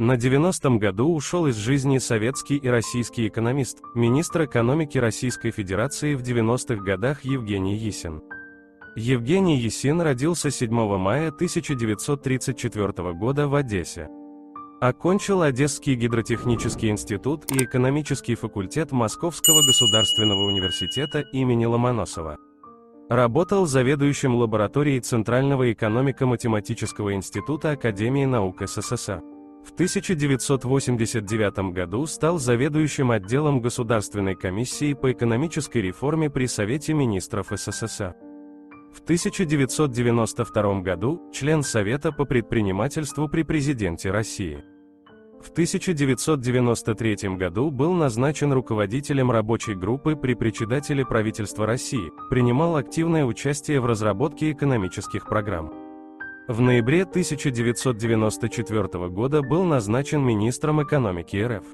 На 90-м году ушел из жизни советский и российский экономист, министр экономики Российской Федерации в 90-х годах Евгений Есин. Евгений Есин родился 7 мая 1934 года в Одессе. Окончил Одесский гидротехнический институт и экономический факультет Московского государственного университета имени Ломоносова. Работал заведующим лабораторией Центрального экономико-математического института Академии наук СССР. В 1989 году стал заведующим отделом Государственной комиссии по экономической реформе при Совете министров СССР. В 1992 году – член Совета по предпринимательству при президенте России. В 1993 году был назначен руководителем рабочей группы при председателе правительства России, принимал активное участие в разработке экономических программ. В ноябре 1994 года был назначен министром экономики РФ.